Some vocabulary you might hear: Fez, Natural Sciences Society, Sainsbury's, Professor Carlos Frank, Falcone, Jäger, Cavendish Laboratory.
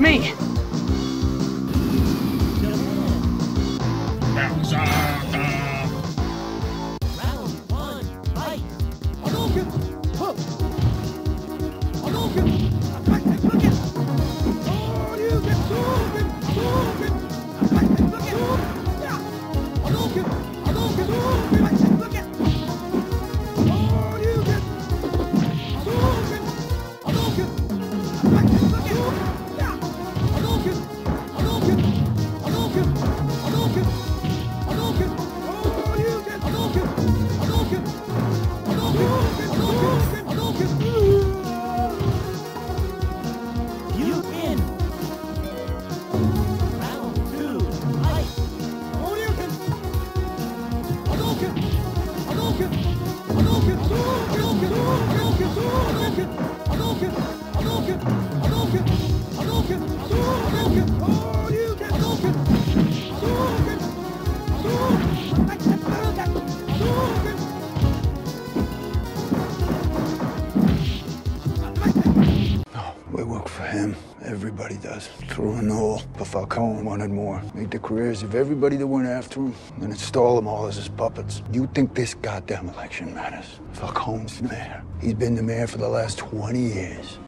It's me. Everybody does. Through and all. But Falcone wanted more. Make the careers of everybody that went after him and install them all as his puppets. You think this goddamn election matters? Falcone's the mayor. He's been the mayor for the last 20 years.